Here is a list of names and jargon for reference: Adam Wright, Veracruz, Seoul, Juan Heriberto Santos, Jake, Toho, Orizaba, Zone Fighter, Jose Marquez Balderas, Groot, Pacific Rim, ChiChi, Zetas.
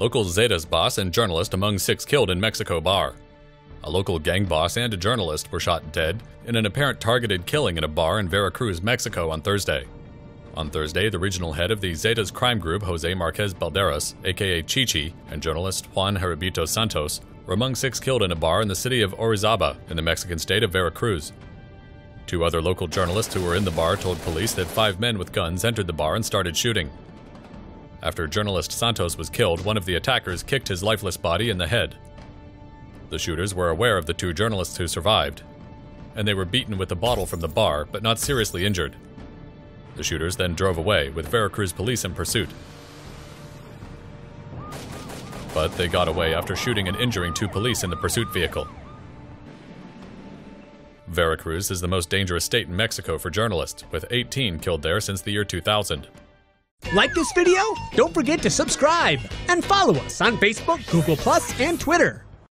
local Zetas boss and journalist among 6 killed in Mexico bar. A local gang boss and a journalist were shot dead in an apparent targeted killing in a bar in Veracruz, Mexico on Thursday. On Thursday, the regional head of the Zetas crime group, Jose Marquez Balderas, aka ChiChi, and journalist Juan Heriberto Santos were among 6 killed in a bar in the city of Orizaba in the Mexican state of Veracruz. 2 other local journalists who were in the bar told police that 5 men with guns entered the bar and started shooting. After journalist Santos was killed, one of the attackers kicked his lifeless body in the head. The shooters were aware of the 2 journalists who survived, and they were beaten with a bottle from the bar but not seriously injured. The shooters then drove away, with Veracruz police in pursuit. But they got away after shooting and injuring 2 police in the pursuit vehicle. Veracruz is the most dangerous state in Mexico for journalists, with 18 killed there since the year 2000. Like this video? Don't forget to subscribe and follow us on Facebook, Google+, and Twitter.